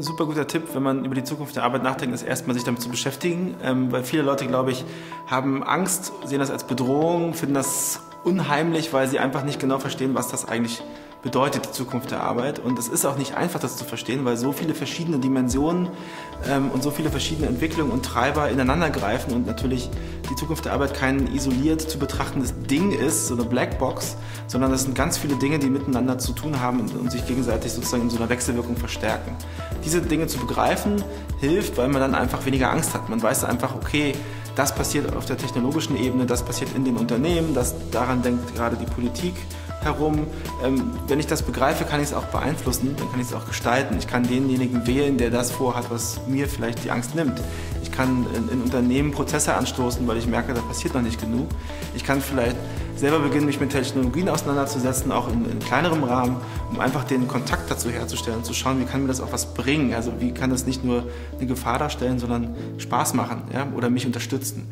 ein super guter Tipp, wenn man über die Zukunft der Arbeit nachdenkt, ist erstmal sich damit zu beschäftigen, weil viele Leute, glaube ich, haben Angst, sehen das als Bedrohung, finden das unheimlich, weil sie einfach nicht genau verstehen, was das eigentlich bedeutet, die Zukunft der Arbeit. Und es ist auch nicht einfach, das zu verstehen, weil so viele verschiedene Dimensionen und so viele verschiedene Entwicklungen und Treiber ineinander greifen und natürlich die Zukunft der Arbeit kein isoliert zu betrachtendes Ding ist, so eine Blackbox, sondern das sind ganz viele Dinge, die miteinander zu tun haben und sich gegenseitig sozusagen in so einer Wechselwirkung verstärken. Diese Dinge zu begreifen hilft, weil man dann einfach weniger Angst hat. Man weiß einfach, okay, das passiert auf der technologischen Ebene, das passiert in den Unternehmen, daran denkt gerade die Politik herum. Wenn ich das begreife, kann ich es auch beeinflussen, dann kann ich es auch gestalten. Ich kann denjenigen wählen, der das vorhat, was mir vielleicht die Angst nimmt. Ich kann in Unternehmen Prozesse anstoßen, weil ich merke, da passiert noch nicht genug. Ich kann vielleicht selber beginnen, mich mit Technologien auseinanderzusetzen, auch in kleinerem Rahmen, um einfach den Kontakt dazu herzustellen und zu schauen, wie kann mir das auch was bringen. Also wie kann das nicht nur eine Gefahr darstellen, sondern Spaß machen, ja? Oder mich unterstützen.